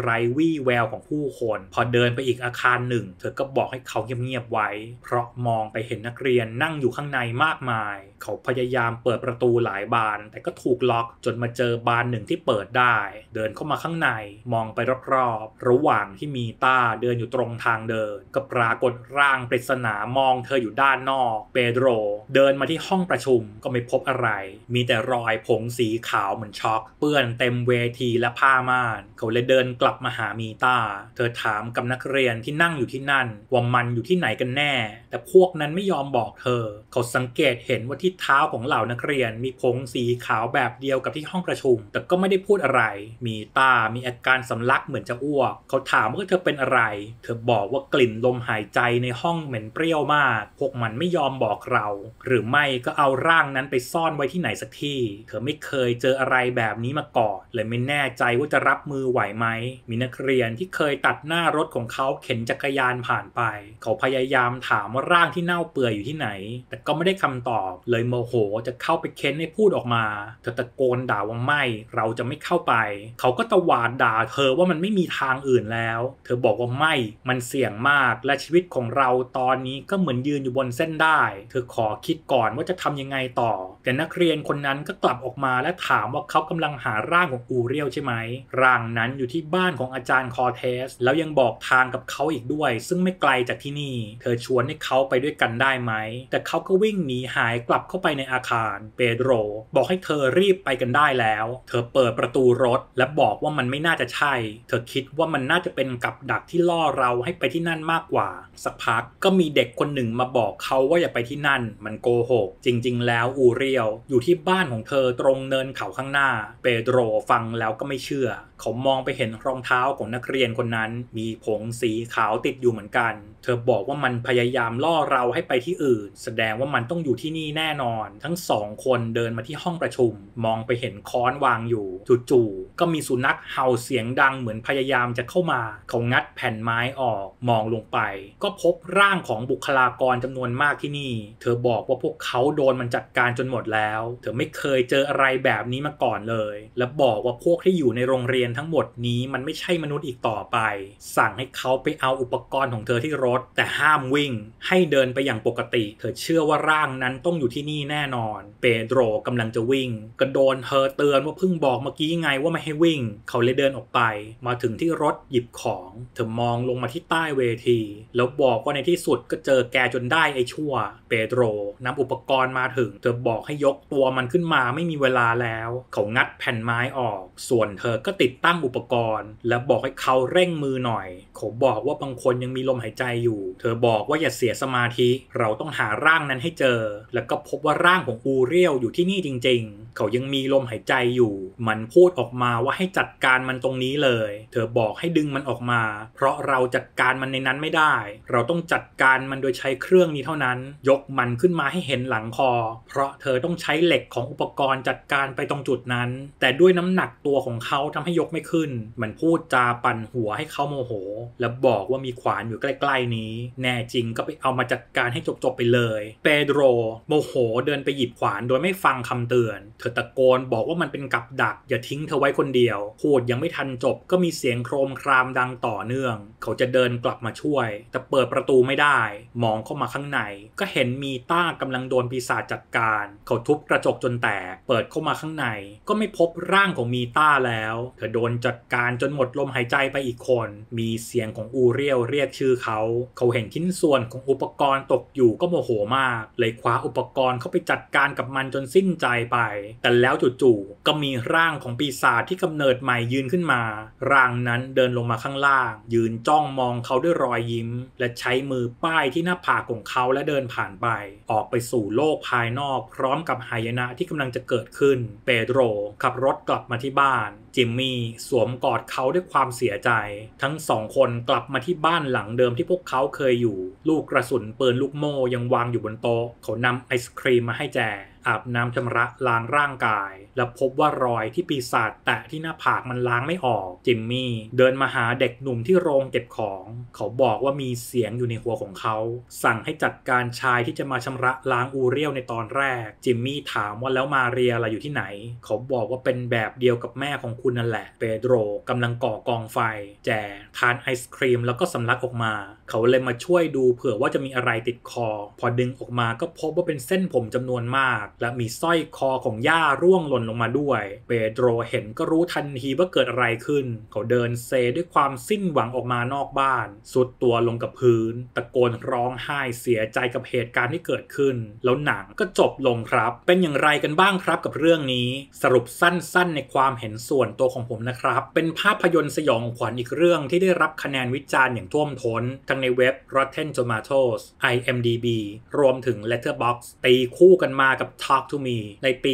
ไร้วี่แววของผู้คนพอเดินไปอีกอาคารหนึ่งเธอก็บอกให้เขาเงียบๆไว้เพราะมองไปเห็นนักเรียนนั่งอยู่ข้างในมากมายเขาพยายามเปิดประตูหลายบานแต่ก็ถูกล็อกจนมาเจอบานหนึ่งที่เปิดได้เดินเข้ามาข้างในมองไปรอบๆระหว่างที่มีต้าเดินอยู่ตรงทางเดินก็ปรากฏร่างปริศนามองเธออยู่ด้านนอกเปโดรเดินมาที่ห้องประชุมก็ไม่พบอะไรมีแต่รอยผงสีขาวเหมือนช็อกเปื้อนเต็มเวทีและผ้าม่านเขาเลยเดินกลับมาหามีต้าเธอถามกับนักเรียนที่นั่งอยู่ที่นั่นว่ามันอยู่ที่ไหนกันแน่แต่พวกนั้นไม่ยอมบอกเธอเขาสังเกตเห็นว่าที่เท้าของเหล่านักเรียนมีผงสีขาวแบบเดียวกับที่ห้องประชุมแต่ก็ไม่ได้พูดอะไรมีต้ามีอาการสำลักเหมือนจะอ้วกเขาถามว่าเธอเป็นอะไรเธอบอกว่ากลิ่นลมหายใจในห้องเหม็นเปรี้ยวมากพวกมันไม่ยอมบอกเราหรือไม่ก็เอาร่างนั้นไปซ่อนไว้ที่ไหนสักที่เธอไม่เคยเจออะไรแบบนี้มาก่อนเลยไม่แน่ใจว่าจะรับมือไหวไหมมีนักเรียนที่เคยตัดหน้ารถของเขาเข็นจักรยานผ่านไปเขาพยายามถามว่าร่างที่เน่าเปื่อยอยู่ที่ไหนแต่ก็ไม่ได้คำตอบเลยโมโหจะเข้าไปเค้นให้พูดออกมาเธอตะโกนด่าว่าไม่เราจะไม่เข้าไปเขาก็ตวาดด่าเธอว่ามันไม่มีทางอื่นแล้วเธอบอกว่าไม่มันเสี่ยงมากและชีวิตของเราตอนนี้ก็เหมือนยืนอยู่บนเส้นได้เธอขอคิดก่อนว่าจะทำยังไงต่อแต่นักเรียนคนนั้นก็กลับออกมาและถามว่าเขากำลังหาร่างของอูเรียลใช่ไหมร่างนั้นอยู่ที่บ้านของอาจารย์คอเทสแล้วยังบอกทางกับเขาอีกด้วยซึ่งไม่ไกลจากที่นี่เธอชวนให้เขาไปด้วยกันได้ไหมแต่เขาก็วิ่งหนีหายกลับเข้าไปในอาคารเปโดรบอกให้เธอรีบไปกันได้แล้วเธอเปิดประตูรถและบอกว่ามันไม่น่าจะใช่เธอคิดว่ามันน่าจะเป็นกับดักที่ล่อเราให้ไปที่นั่นมากกว่าสักพักก็มีเด็กคนหนึ่งมาบอกเขาว่าอย่าไปที่นั่นมันโกหกจริงๆแล้วอูเรียลอยู่ที่บ้านของเธอตรงเนินเขาข้างหน้าเปโดรฟังแล้วก็ไม่เชื่อเขามองไปเห็นรองเท้าของนักเรียนคนนั้นมีผงสีขาวติดอยู่เหมือนกันเธอบอกว่ามันพยายามล่อเราให้ไปที่อื่นแสดงว่ามันต้องอยู่ที่นี่แน่นอนทั้งสองคนเดินมาที่ห้องประชุมมองไปเห็นค้อนวางอยู่จู่ๆก็มีสุนัขเห่าเสียงดังเหมือนพยายามจะเข้ามาเขางัดแผ่นไม้ออกมองลงไปก็พบร่างของบุคลากรจำนวนมากที่นี่เธอบอกว่าพวกเขาโดนมันจัดการจนหมดแล้วเธอไม่เคยเจออะไรแบบนี้มาก่อนเลยและบอกว่าพวกที่อยู่ในโรงเรียนทั้งหมดนี้มันไม่ใช่มนุษย์อีกต่อไปสั่งให้เขาไปเอาอุปกรณ์ของเธอที่รถแต่ห้ามวิ่งให้เดินไปอย่างปกติเธอเชื่อว่าร่างนั้นต้องอยู่ที่นี่แน่นอนเปโดรกำลังจะวิ่งก็โดนเธอเตือนว่าเพิ่งบอกเมื่อกี้ไงว่าไม่ให้วิ่งเขา เลยเดินออกไปมาถึงที่รถหยิบของเธอมองลงมาที่ใต้เวทีแล้วบอกว่าในที่สุดก็เจอแกจนได้ไอ้ชั่วเปโตรนำอุปกรณ์มาถึงเธอบอกให้ยกตัวมันขึ้นมาไม่มีเวลาแล้วเขางัดแผ่นไม้ออกส่วนเธอก็ติดตั้งอุปกรณ์และบอกให้เขาเร่งมือหน่อยเขาบอกว่าบางคนยังมีลมหายใจอยู่เธอบอกว่าอย่าเสียสมาธิเราต้องหาร่างนั้นให้เจอแล้วก็พบว่าร่างของอูเรียลอยู่ที่นี่จริงๆเขายังมีลมหายใจอยู่มันพูดออกมาว่าให้จัดการมันตรงนี้เลยเธอบอกให้ดึงมันออกมาเพราะเราจัดการมันในนั้นไม่ได้เราต้องจัดการมันโดยใช้เครื่องนี้เท่านั้นยกมันขึ้นมาให้เห็นหลังคอเพราะเธอต้องใช้เหล็กของอุปกรณ์จัดการไปตรงจุดนั้นแต่ด้วยน้ำหนักตัวของเขาทำให้ยกไม่ขึ้นมันพูดจาปั่นหัวให้เขาโมโหและบอกว่ามีขวานอยู่ใกล้ๆนี้แน่จริงก็ไปเอามาจัดการให้จบๆไปเลยเปโดรโมโหเดินไปหยิบขวานโดยไม่ฟังคำเตือนเธอตะโกนบอกว่ามันเป็นกับดักอย่าทิ้งเธอไว้คนเดียวพูดยังไม่ทันจบก็มีเสียงโครมครามดังต่อเนื่องเขาจะเดินกลับมาช่วยแต่เปิดประตูไม่ได้มองเข้ามาข้างในก็เห็นมีต้ากำลังโดนปีศาจจัดการเขาทุบกระจกจนแตกเปิดเข้ามาข้างในก็ไม่พบร่างของมีต้าแล้วเธอโดนจัดการจนหมดลมหายใจไปอีกคนมีเสียงของอูเรียลเรียกชื่อเขาเขาเห็นชิ้นส่วนของอุปกรณ์ตกอยู่ก็โมโหมากเลยคว้าอุปกรณ์เข้าไปจัดการกับมันจนสิ้นใจไปแต่แล้วจู่ๆก็มีร่างของปีศาจที่กำเนิดใหม่ยืนขึ้นมาร่างนั้นเดินลงมาข้างล่างยืนจ้องมองเขาด้วยรอยยิ้มและใช้มือป้ายที่หน้าผากของเขาและเดินผ่านไปออกไปสู่โลกภายนอกพร้อมกับหายนะที่กำลังจะเกิดขึ้นเปโดรขับรถกลับมาที่บ้านจิมมี่สวมกอดเขาด้วยความเสียใจทั้งสองคนกลับมาที่บ้านหลังเดิมที่พวกเขาเคยอยู่ลูกกระสุนปืนลูกโม่ยังวางอยู่บนโต๊ะเขานำไอศครีมมาให้แจอาบน้ำชำระล้างร่างกายและพบว่ารอยที่ปีศาจแตะที่หน้าผากมันล้างไม่ออกจิมมี่เดินมาหาเด็กหนุ่มที่โรงเก็บของเขาบอกว่ามีเสียงอยู่ในหัวของเขาสั่งให้จัดการชายที่จะมาชำระล้างอูเรียลในตอนแรกจิมมี่ถามว่าแล้วมาเรียล่ะอยู่ที่ไหนเขาบอกว่าเป็นแบบเดียวกับแม่ของคุณนั่นแหละเปโดรกำลังก่อกองไฟแจทานไอศครีมแล้วก็สำลักออกมาเขาเลยมาช่วยดูเผื่อว่าจะมีอะไรติดคอพอดึงออกมาก็พบว่าเป็นเส้นผมจำนวนมากและมีสร้อยคอของย่าร่วงหล่นลงมาด้วยเปโดรเห็นก็รู้ทันทีว่าเกิดอะไรขึ้นเขาเดินเซด้วยความสิ้นหวังออกมานอกบ้านสุดตัวลงกับพื้นตะโกนร้องไห้เสียใจกับเหตุการณ์ที่เกิดขึ้นแล้วหนังก็จบลงครับเป็นอย่างไรกันบ้างครับกับเรื่องนี้สรุปสั้นๆในความเห็นส่วนตัวของผมนะครับเป็นภาพยนตร์สยองขวัญอีกเรื่องที่ได้รับคะแนนวิจารณ์อย่างท่วมท้นทั้งในเว็บ Rotten Tomatoes IMDb รวมถึง Letterboxd ตีคู่กันมากับTalk to me ในปี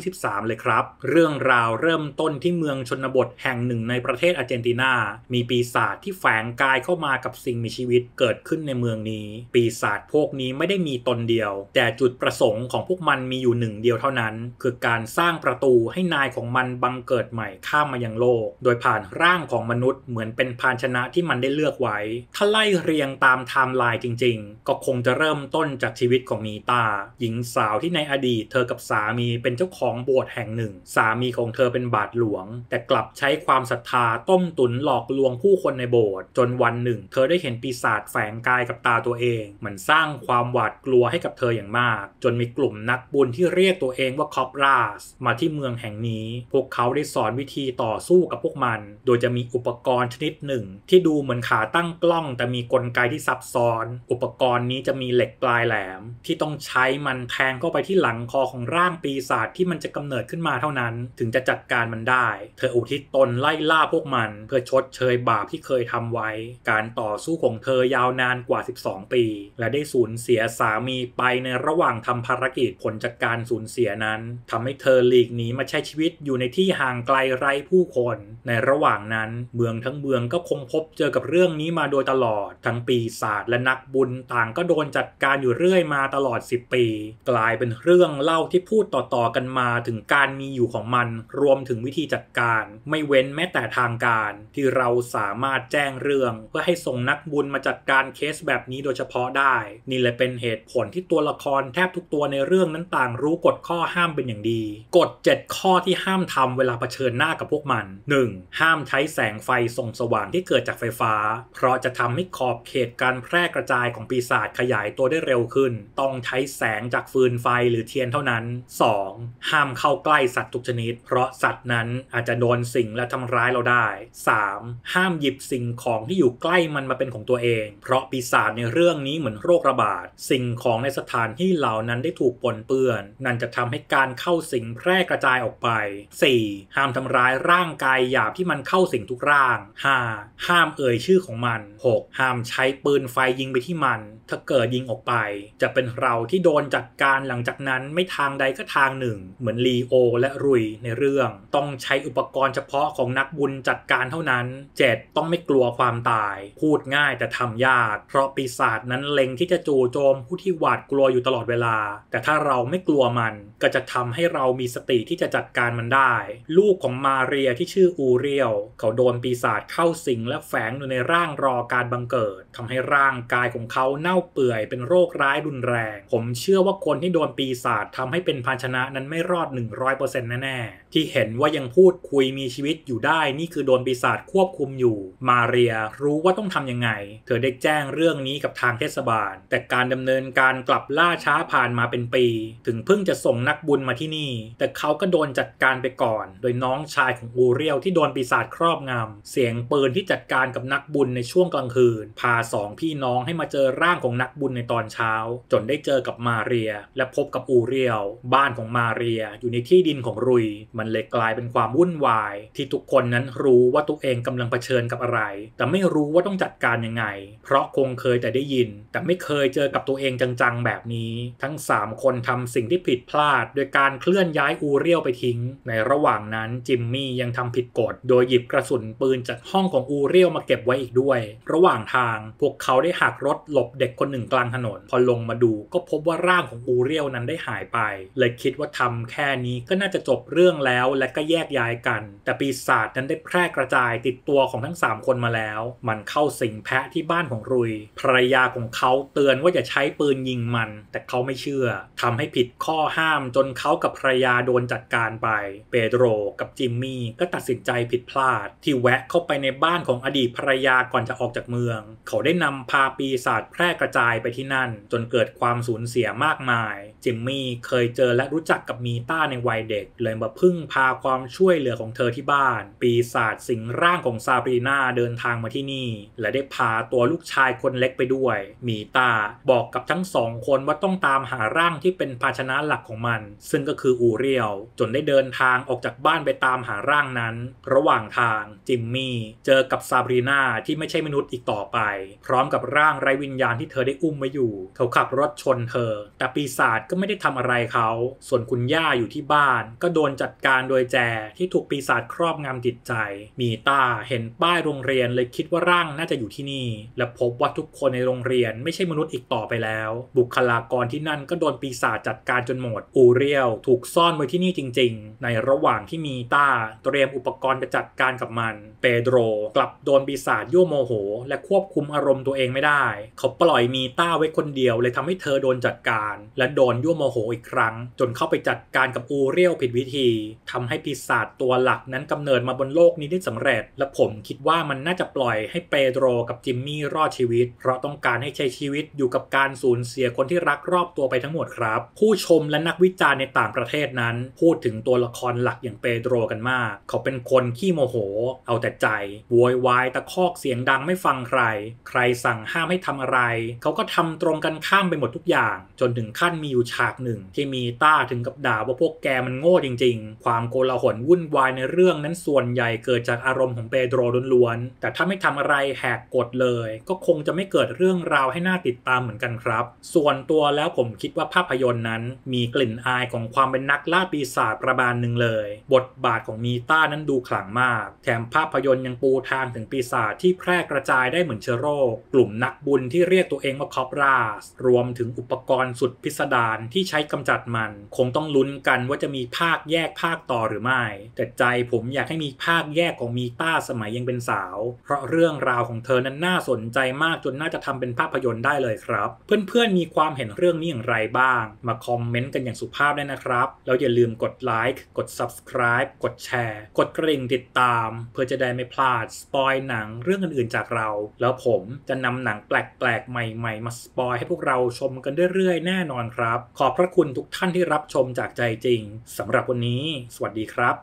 2023 เลยครับเรื่องราวเริ่มต้นที่เมืองชนบทแห่งหนึ่งในประเทศอาร์เจนตินามีปีศาจที่แฝงกายเข้ามากับสิ่งมีชีวิตเกิดขึ้นในเมืองนี้ปีศาจพวกนี้ไม่ได้มีตนเดียวแต่จุดประสงค์ของพวกมันมีอยู่หนึ่งเดียวเท่านั้นคือการสร้างประตูให้นายของมันบังเกิดใหม่ข้ามมายังโลกโดยผ่านร่างของมนุษย์เหมือนเป็นภาชนะที่มันได้เลือกไว้ถ้าไล่เรียงตามไทม์ไลน์จริงๆก็คงจะเริ่มต้นจากชีวิตของมีตาหญิงสาวที่ในอดีตเธอกับสามีเป็นเจ้าของโบสถ์แห่งหนึ่งสามีของเธอเป็นบาทหลวงแต่กลับใช้ความศรัทธาต้มตุ๋นหลอกลวงผู้คนในโบสถ์จนวันหนึ่งเธอได้เห็นปีศาจแฝงกายกับตาตัวเองมันสร้างความหวาดกลัวให้กับเธออย่างมากจนมีกลุ่มนักบุญที่เรียกตัวเองว่าคอปราสมาที่เมืองแห่งนี้พวกเขาได้สอนวิธีต่อสู้กับพวกมันโดยจะมีอุปกรณ์ชนิดหนึ่งที่ดูเหมือนขาตั้งกล้องแต่มีกลไกที่ซับซ้อนอุปกรณ์นี้จะมีเหล็กปลายแหลมที่ต้องใช้มันแทงเข้าไปที่หลังคอของร่างปีศาจที่มันจะกำเนิดขึ้นมาเท่านั้นถึงจะจัดการมันได้เธออุทิศตนไล่ล่าพวกมันเพื่อชดเชยบาปที่เคยทำไว้การต่อสู้ของเธอยาวนานกว่า12ปีและได้สูญเสียสามีไปในระหว่างทำภารกิจผลจากการสูญเสียนั้นทำให้เธอหลีกหนีมาใช้ชีวิตอยู่ในที่ห่างไกลไร้ผู้คนในระหว่างนั้นเมืองทั้งเมืองก็คงพบเจอกับเรื่องนี้มาโดยตลอดทั้งปีศาจและนักบุญต่างก็โดนจัดการอยู่เรื่อยมาตลอด10ปีกลายเป็นเรื่องเล่าที่พูดต่อๆกันมาถึงการมีอยู่ของมันรวมถึงวิธีจัดการไม่เว้นแม้แต่ทางการที่เราสามารถแจ้งเรื่องเพื่อให้ส่งนักบุญมาจัดการเคสแบบนี้โดยเฉพาะได้นี่เลยเป็นเหตุผลที่ตัวละครแทบทุกตัวในเรื่องนั้นต่างรู้กฎข้อห้ามเป็นอย่างดีกฎ7ข้อที่ห้ามทำเวลาเผชิญหน้ากับพวกมัน 1. ห้ามใช้แสงไฟส่องสว่างที่เกิดจากไฟฟ้าเพราะจะทำให้ขอบเขตการแพร่กระจายของปีศาจขยายตัวได้เร็วขึ้นต้องใช้แสงจากฟืนไฟหรือ เทียนเท่านั้น 2. ห้ามเข้าใกล้สัตว์ทุกชนิดเพราะสัตว์นั้นอาจจะโดนสิงและทำร้ายเราได้ 3. ห้ามหยิบสิ่งของที่อยู่ใกล้มันมาเป็นของตัวเองเพราะปีศาจในเรื่องนี้เหมือนโรคระบาดสิ่งของในสถานที่เหล่านั้นได้ถูกปนเปื้อนนั่นจะทำให้การเข้าสิงแพร่กระจายออกไป 4. ห้ามทำร้ายร่างกายหยาบที่มันเข้าสิงทุกร่าง 5. ห้ามเอ่ยชื่อของมัน 6. ห้ามใช้ปืนไฟยิงไปที่มันถ้าเกิดยิงออกไปจะเป็นเราที่โดนจัดการหลังจากนั้นไม่ทางใดก็ทางหนึ่งเหมือนลีโอและรุยในเรื่องต้องใช้อุปกรณ์เฉพาะของนักบุญจัดการเท่านั้น 7. ต้องไม่กลัวความตายพูดง่ายแต่ทำยากเพราะปีศาจนั้นเล็งที่จะจู่โจมผู้ที่หวาดกลัวอยู่ตลอดเวลาแต่ถ้าเราไม่กลัวมันก็จะทำให้เรามีสติที่จะจัดการมันได้ลูกของมาเรียที่ชื่ออูเรียลเขาโดนปีศาจเข้าสิงและแฝงอยู่ในร่างรอการบังเกิดทำให้ร่างกายของเขาเน่าเปื่อยเป็นโรคร้ายรุนแรงผมเชื่อว่าคนที่โดนปีศาจทำให้เป็นภาชนะนั้นไม่รอด 100% แน่ๆที่เห็นว่ายังพูดคุยมีชีวิตอยู่ได้นี่คือโดนปีศาจควบคุมอยู่มาเรียรู้ว่าต้องทำยังไงเธอได้แจ้งเรื่องนี้กับทางเทศบาลแต่การดำเนินการกลับล่าช้าผ่านมาเป็นปีถึงเพิ่งจะส่งนักบุญมาที่นี่แต่เขาก็โดนจัดการไปก่อนโดยน้องชายของอูเรียลที่โดนปีศาจครอบงำเสียงปืนที่จัดการกับนักบุญในช่วงกลางคืนพาสองพี่น้องให้มาเจอร่างของนักบุญในตอนเช้าจนได้เจอกับมาเรียและพบกับอูเรียลบ้านของมาเรียอยู่ในที่ดินของรุยมันเลยกลายเป็นความวุ่นวายที่ทุกคนนั้นรู้ว่าตัวเองกำลังเผชิญกับอะไรแต่ไม่รู้ว่าต้องจัดการยังไงเพราะคงเคยแต่ได้ยินแต่ไม่เคยเจอกับตัวเองจังๆแบบนี้ทั้ง3คนทำสิ่งที่ผิดพลาดโดยการเคลื่อนย้ายอูเรียลไปทิ้งในระหว่างนั้นจิมมี่ยังทำผิดกฎโดยหยิบกระสุนปืนจากห้องของอูเรียลมาเก็บไว้อีกด้วยระหว่างทางพวกเขาได้หักรถหลบเด็กคนหนึ่งกลางถนนพอลงมาดูก็พบว่าร่างของอูเรียลนั้นได้หายไปเลยคิดว่าทำแค่นี้ก็น่าจะจบเรื่องแล้วและก็แยกย้ายกันแต่ปีศาจนั้นได้แพร่กระจายติดตัวของทั้ง3คนมาแล้วมันเข้าสิงแพะที่บ้านของรุยภรรยาของเขาเตือนว่าอย่าใช้ปืนยิงมันแต่เขาไม่เชื่อทำให้ผิดข้อห้ามจนเขากับภรรยาโดนจัดการไปเปโดรกับจิมมี่ก็ตัดสินใจผิดพลาดที่แวะเข้าไปในบ้านของอดีตภรรยาก่อนจะออกจากเมืองเขาได้นำพาปีศาจแพร่กระจายไปที่นั่นจนเกิดความสูญเสียมากมายจิมมี่เคยเจอและรู้จักกับมีต้าในวัยเด็กเลยมาพึ่งพาความช่วยเหลือของเธอที่บ้านปีศาจสิงร่างของซาบรีน่าเดินทางมาที่นี่และได้พาตัวลูกชายคนเล็กไปด้วยมีต้าบอกกับทั้งสองคนว่าต้องตามหาร่างที่เป็นภาชนะหลักของมันซึ่งก็คืออูเรียลจนได้เดินทางออกจากบ้านไปตามหาร่างนั้นระหว่างทางจิมมี่เจอกับซาบรีน่าที่ไม่ใช่มนุษย์อีกต่อไปพร้อมกับร่างไร้วิญญาณที่เธอได้อุ้มไว้อยู่เขาขับรถชนเธอแต่ปีศาจก็ไม่ได้ทำอะไรเขาส่วนคุณย่าอยู่ที่บ้านก็โดนจัดการโดยแจที่ถูกปีศาจครอบงำจิตใจมีตาเห็นป้ายโรงเรียนเลยคิดว่าร่างน่าจะอยู่ที่นี่และพบว่าทุกคนในโรงเรียนไม่ใช่มนุษย์อีกต่อไปแล้วบุคลากรที่นั่นก็โดนปีศาจจัดการจนหมดอูเรียลถูกซ่อนไว้ที่นี่จริงๆในระหว่างที่มีตาเตรียมอุปกรณ์จะจัดการกับมันเปโดรกลับโดนปีศาจยั่วโมโหและควบคุมอารมณ์ตัวเองไม่ได้เขาปล่อยมีตาไว้คนเดียวเลยทำให้เธอโดนจัดการและโดนยั่วโมโหอีกครั้งจนเข้าไปจัดการกับอูเรียลผิดวิธีทำให้ปีศาจตัวหลักนั้นกำเนิดมาบนโลกนี้ได้สำเร็จและผมคิดว่ามันน่าจะปล่อยให้เปโดรกับจิมมี่รอดชีวิตเพราะต้องการให้ใช้ชีวิตอยู่กับการสูญเสียคนที่รักรอบตัวไปทั้งหมดครับผู้ชมและนักวิจารณ์ในต่างประเทศนั้นพูดถึงตัวละครหลักอย่างเปโดรกันมากเขาเป็นคนขี้โมโหเอาแต่ใจโวยวายตะคอกเสียงดังไม่ฟังใครใครสั่งห้ามให้ทำอะไรเขาก็ทำตรงกันข้ามไปหมดทุกอย่างจนถึงขั้นมีอยู่ฉากหนึ่งที่มีต้าถึงกับด่าว่าพวกแกมันโง่จริงๆความโกลาหลวุ่นวายในเรื่องนั้นส่วนใหญ่เกิดจากอารมณ์ของเปโดรล้วนๆแต่ถ้าไม่ทำอะไรแหกกฎเลยก็คงจะไม่เกิดเรื่องราวให้น่าติดตามเหมือนกันครับส่วนตัวแล้วผมคิดว่าภาพยนตร์นั้นมีกลิ่นอายของความเป็นนักล่าปีศาจประมาณหนึ่งเลยบทบาทของมีต้านั้นดูขลังมากแถมภาพยนตร์ยังปูทางถึงปีศาจที่แพร่กระจายได้เหมือนเชื้อโรคกลุ่มนักบุญที่เรียกตัวเองว่าคอปราสรวมถึงอุปกรณ์สุดพิสดารที่ใช้กำจัดมันคงต้องลุ้นกันว่าจะมีภาคแยกภาคต่อหรือไม่แต่ใจผมอยากให้มีภาคแยกของมีต้าสมัยยังเป็นสาวเพราะเรื่องราวของเธอนั้นน่าสนใจมากจนน่าจะทำเป็นภาพยนตร์ได้เลยครับเพื่อนๆมีความเห็นเรื่องนี้อย่างไรบ้างมาคอมเมนต์กันอย่างสุภาพได้นะครับแล้วอย่าลืมกดไลค์กด Subscribe กดแชร์กดกระดิ่งติดตามเพื่อจะได้ไม่พลาดสปอยหนังเรื่องอื่นๆจากเราแล้วผมจะนำหนังแปลกๆใหม่ๆมาสปอยให้พวกเราชมกันเรื่อยๆแน่นอนครับขอบ พระคุณทุกท่านที่รับชมจากใจจริงสำหรับวันนี้สวัสดีครับ